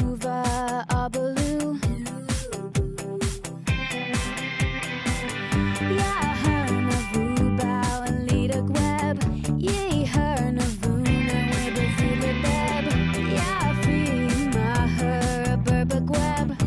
Uva Abaloo. Yeah, hern of Wubao and Lida Gweb. Ye hern of Vuna with a Zila Beb. Yeah, free Maher, Berba Gweb.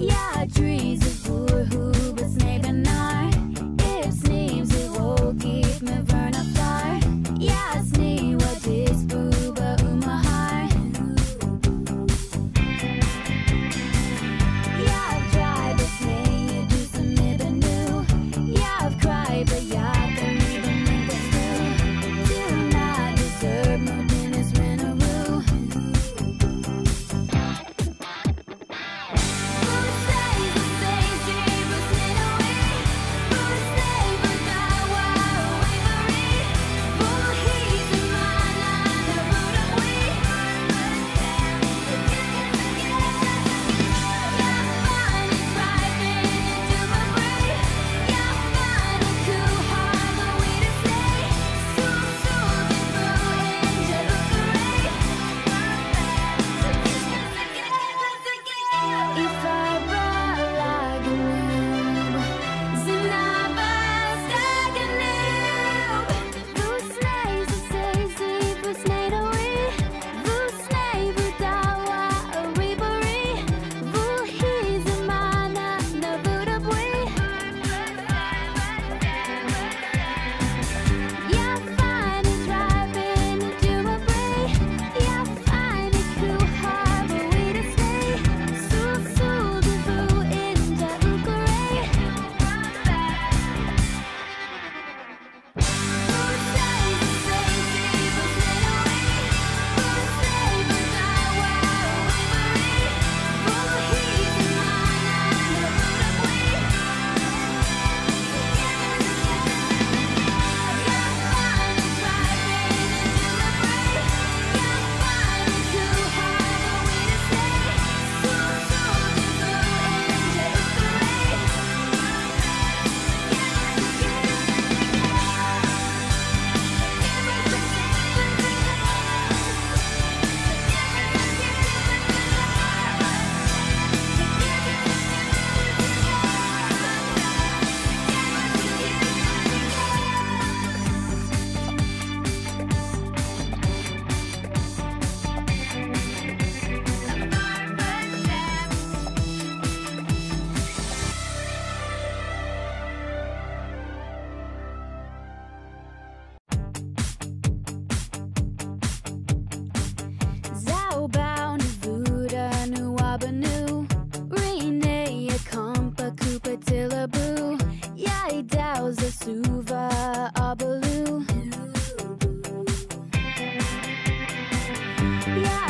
Yeah, trees of poor who but snake and I. If sneeves it will keep me verna fly. Yeah, snee what is booba uma high. Yeah, I've tried but snake you do some nibba new. Yeah, I've cried but yeah, I can even make a stew. Do not deserve no dinner's renaroo. Suva Abaloo. Yeah.